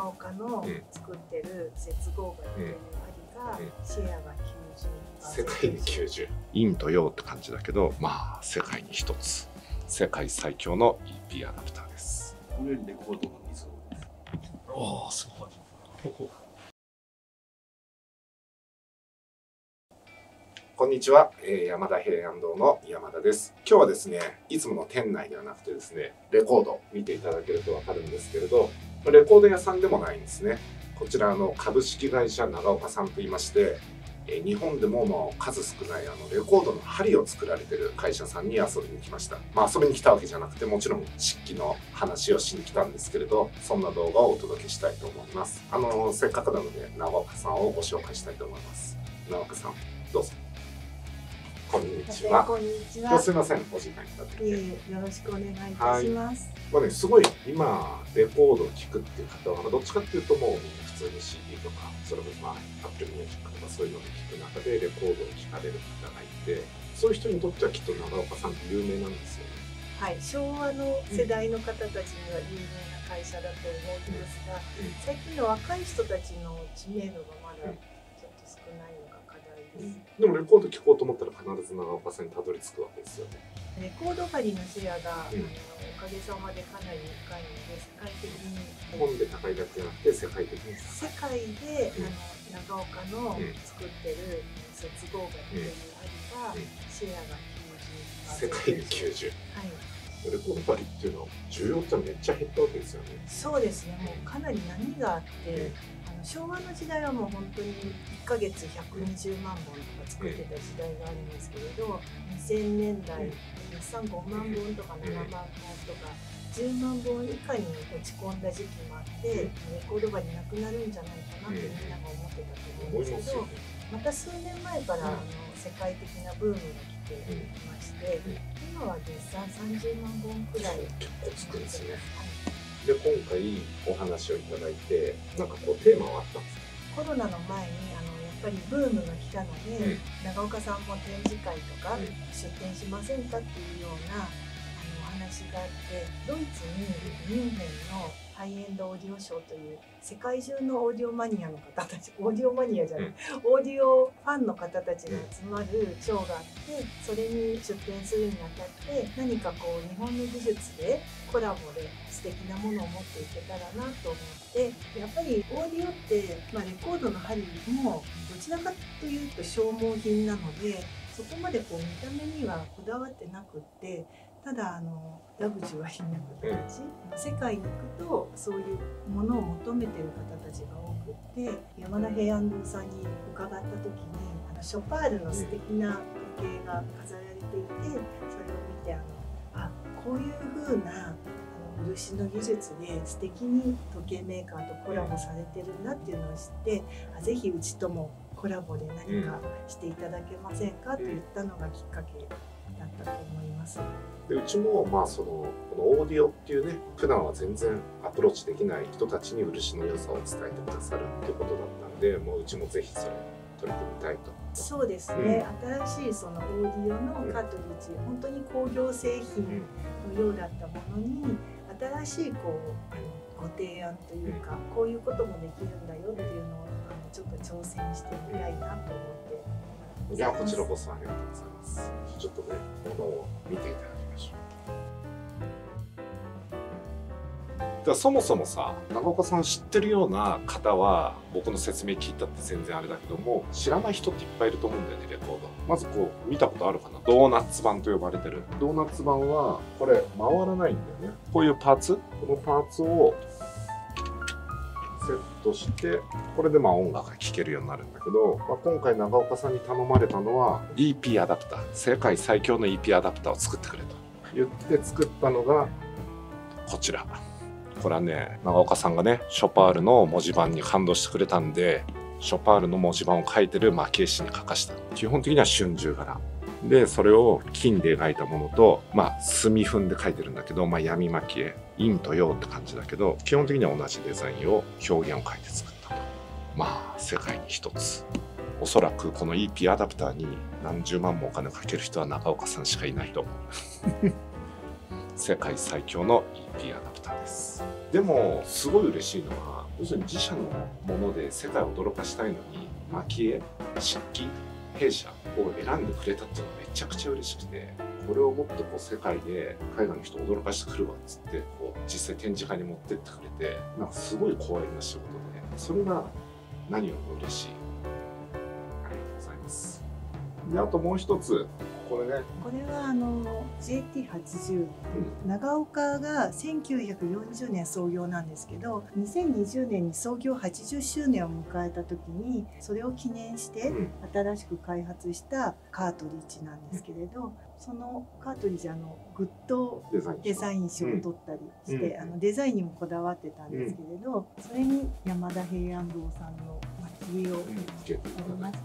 農家の作ってる接合が2割がシェアが 90%、世界に90、陰と陽って感じだけど、まあ世界に一つ、世界最強の EP アダプターです。これレコードが2層です。おおすごい。こんにちは、山田平安堂の山田です。今日はですね、いつもの店内ではなくてですね、レコード見ていただけるとわかるんですけれど、レコード屋さんでもないんですね。こちら株式会社長岡さんといいまして、日本でも数少ないレコードの針を作られてる会社さんに遊びに来ました。まあ遊びに来たわけじゃなくて、もちろん漆器の話をしに来たんですけれど、そんな動画をお届けしたいと思います。せっかくなので長岡さんをご紹介したいと思います。長岡さん、どうぞ。こんにちは。すみません、お時間いただいて。よろしくお願いいたします。まあね、すごい今レコードを聴くっていう方はどっちかっていうともう普通に CD とかそれもまあ Apple Music とかそういうのを聴く中でレコードを聴かれる方がいて、そういう人にとってはきっと長岡さんって有名なんですよね。はい、昭和の世代の方たちには有名な会社だと思うんですが、最近の若い人たちの知名度がまだちょっと少ないのが課題です。でもレコード聴こうと思ったら必ず長岡さんにたどり着くわけですよね。レコード針のシェアが、おかげさまでかなり高いので、世界的に日本で高いだけじゃなくて世界的に世界で、長岡の作ってる接合がっていう針が、シェアが 90%、 世界に 90%、はい、レコード針っていうのは需要ってめっちゃ減ったわけですよね。そうですね、もうかなり波があって、昭和の時代はもう本当に1ヶ月120万本とか作ってた時代があるんですけれど、2000年代月産5万本とか7万本とか10万本以下に落ち込んだ時期もあって、レコード針なくなるんじゃないかなってみんなが思ってたと思うんですけど、また数年前から世界的なブームが来ていまして、今は月産30万本くらい結構作るんですね。で、今回お話をいただいて、なんかこうテーマはあったんですか？コロナの前にやっぱりブームが来たので、長岡さんも展示会とか出展しませんかっていうようなお話があって、ドイツにミュンヘンのハイエンドオーディオショーという世界中のオーディオマニアの方たち、オーディオマニアじゃない、オーディオファンの方たちが集まるショーがあって、それに出展するにあたって何かこう日本の技術でコラボで素敵なものを持っていけたらなと思って、やっぱりオーディオって、レコードの針もどちらかというと消耗品なので、そこまでこう見た目にはこだわってなくって、ただラグジュアリーな形、世界に行くとそういうものを求めてる方たちが多くって、山田平安堂さんに伺った時に、ショパールの素敵な時計が飾られていて、それを見てこういう風な漆の技術で素敵に時計メーカーとコラボされてるなっていうのを知って、ぜひうちともコラボで何かしていただけませんかと言ったのがきっかけだったと思います。で、うちもこのオーディオっていうね、普段は全然アプローチできない人たちに漆の良さを伝えてくださるっていうことだったんで、もううちもぜひそれ取り組みたいと。そうですね、新しいオーディオのカートリッジ、本当に工業製品のようだったものに新しいご提案というか、こういうこともできるんだよっていうのをちょっと挑戦してみたいなと思って。いや、こちらこそありがとうございます。ちょっとね、ものを見ていただきましょう。ではそもそもさ、長岡さん知ってるような方は僕の説明聞いたって全然あれだけども、知らない人っていっぱいいると思うんだよね。レコードまずこう見たことあるかな。ドーナツ盤と呼ばれてる。ドーナツ盤はこれ回らないんだよね。こういうパーツ、このパーツをセットして、これで音楽が聴けるようになるんだけど、今回長岡さんに頼まれたのは EP アダプター、世界最強の EP アダプターを作ってくれと言って作ったのがこちら。これはね、長岡さんがね、ショパールの文字盤に感動してくれたんで、ショパールの文字盤を書いてる蒔絵師に書かした。基本的には春秋柄で、それを金で描いたものと、墨粉で描いてるんだけど、闇蒔絵、陰と陽って感じだけど、基本的には同じデザインを表現を描いて作った。世界に一つ、おそらくこの EP アダプターに何十万もお金をかける人は長岡さんしかいないと思う。世界最強の EP アダプターです。でもすごい嬉しいのは、要するに自社のもので世界を驚かしたいのに蒔絵、漆器、弊社を選んでくれたっていうのがめちゃくちゃ嬉しくて、これをもっとこう世界で海外の人を驚かしてくるわっつってこう実際展示会に持ってってくれて、なんかすごい光栄な仕事で、それが何よりも嬉しい。ありがとうございます。であともう一つ、これね、これはJT80、うん、長岡が1940年創業なんですけど、2020年に創業80周年を迎えた時にそれを記念して新しく開発したカートリッジなんですけれど、そのカートリッジグッドデザイン賞を取ったりして、うん、デザインにもこだわってたんですけれど、うん、それに山田平安堂さんの蒔絵をつけていただいて。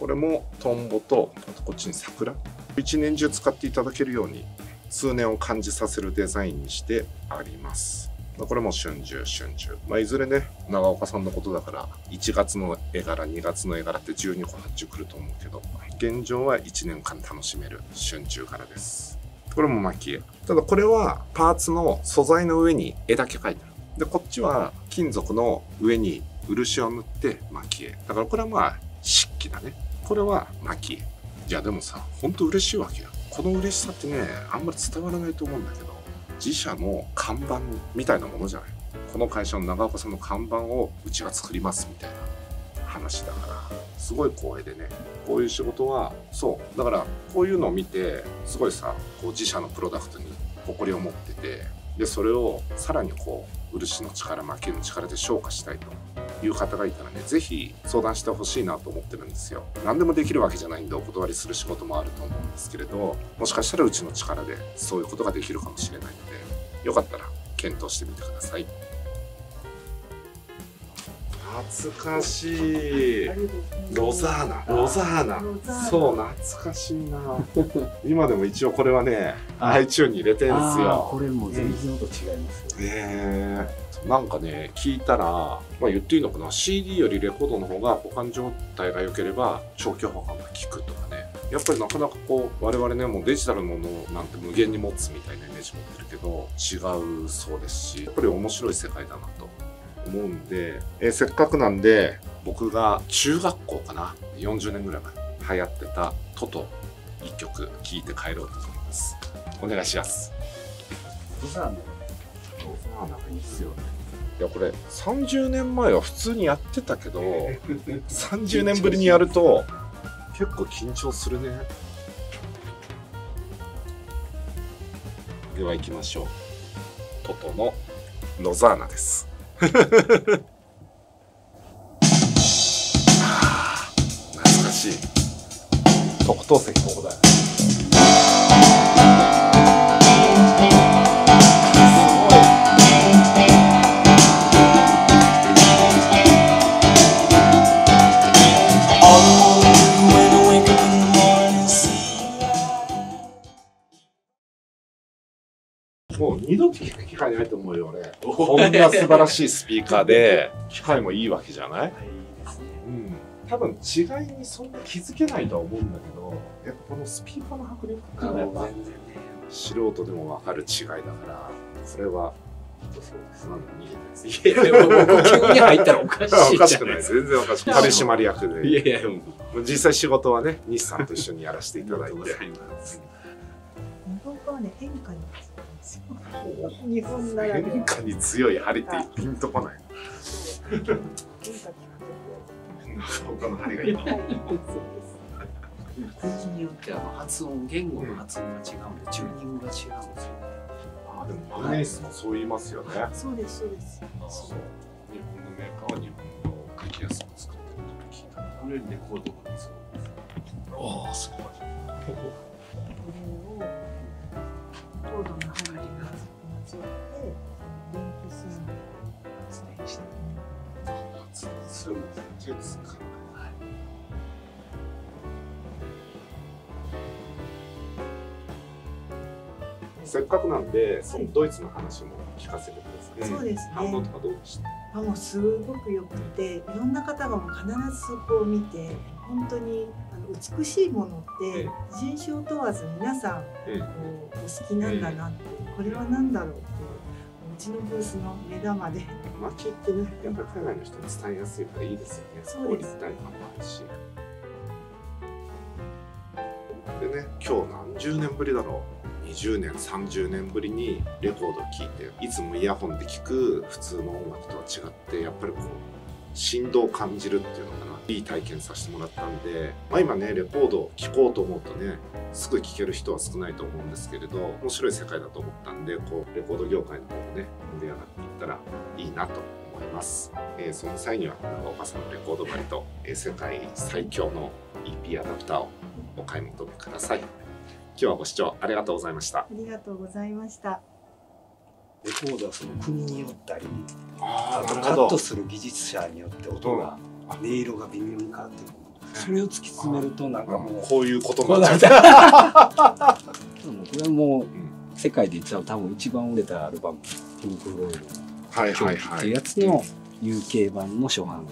これもトンボと、あとこっちに桜、一年中使っていただけるように通年を感じさせるデザインにしてあります。これも春秋春秋、いずれね長岡さんのことだから1月の絵柄2月の絵柄って12個発注くると思うけど、現状は1年間楽しめる春秋柄です。これも蒔絵、ただこれはパーツの素材の上に絵だけ描いてある。でこっちは金属の上に漆を塗って蒔絵だから、これは漆器だね。これは蒔絵。いやでもさ、ほんと嬉しいわけよ。この嬉しさってね、あんまり伝わらないと思うんだけど、自社の看板みたいなものじゃない。この会社の長岡さんの看板をうちが作りますみたいな話だから、すごい光栄でね。こういう仕事は、そう、だからこういうのを見て、すごいさ、こう自社のプロダクトに誇りを持ってて、で、それをさらにこう、漆の力、蒔絵の力で昇華したいと。いう方がいたらね、ぜひ相談してほしいなと思ってるんですよ。何でもできるわけじゃないんでお断りする仕事もあると思うんですけれど、もしかしたらうちの力でそういうことができるかもしれないので、よかったら検討してみてください。懐かしい。ロザーナ、ロザーナ。そう、懐かしいな。今でも一応これはね、iTunesに入れてるんですよ。これも全然音違いますね。なんかね、聞いたら、言っていいのかな、CD よりレコードの方が保管状態が良ければ長期保管が効くとかね。やっぱりなかなかこう我々ね、もうデジタルのものなんて無限に持つみたいなイメージ持ってるけど、違うそうですし、やっぱり面白い世界だなと思うんで、せっかくなんで僕が中学校かな、40年ぐらい前流行ってた「トト」1曲聴いて帰ろうと思います。お願いします。いやこれ30年前は普通にやってたけど、30年ぶりにやると結構緊張するね。では行きましょう。トトのロザーナです。懐かしい。特等席ここだよ。もう二度と聞く機会ないと思うよ俺。こんな素晴らしいスピーカーで機械もいいわけじゃない？いいですね。うん。多分違いにそんな気づけないとは思うんだけど、やっぱこのスピーカーの迫力感がやっぱ素人でもわかる違いだから、それはそうです。なんで逃げてるんですか？いやいや、もう急に入ったらおかしい。おかしくない。全然おかしくない。取締役で。いやいや、実際仕事はね、西さんと一緒にやらせていただいて。日本はね、変化に。日本なら変化に強い針ってピンとこない。他の針がいいの。国によって発音、言語の発音が違うんでチューニングが違うんですよね。ああでもマネースもそう言いますよね。そうですそうです。そう日本のメーカーは日本の格安を作ってると聞いた。これレコードがそうです。ああすごい。これを。コードの針が交わって電気信号を発電してそれも手を使う。せっかくなんでそのドイツの話も聞かせてください。そうですね。反応とかどうでした？もうすごくよくて、いろんな方がもう必ずそこを見て、本当に美しいものって人種を問わず皆さんお好きなんだなって、これは何だろうってちのブースの目玉で。薪ってね、やっぱり海外の人に伝えやすいからいいですよね。そうです。立体感もあるし。でね、今日何十年ぶりだろう。20年、30年ぶりにレコード聴いて、いつもイヤホンで聴く普通の音楽とは違って、やっぱりこう振動を感じるっていうのかな。いい体験させてもらったんで、まあ、今ねレコードを聴こうと思うとねすぐ聴ける人は少ないと思うんですけれど、面白い世界だと思ったんで、こうレコード業界の方もね盛り上がっていったらいいなと思います。その際には長岡さんのレコード針と、世界最強の EP アダプターをお買い求めください。今日はご視聴ありがとうございました。ありがとうございました。レコードはその国によったり、カットする技術者によって音が、音色が微妙に変わってくる。それを突き詰めるとなんかもうこういうことになる。これはもう世界で一番多分一番売れたアルバム、ピンク・フロイドの曲っていうやつの UK 版の初版。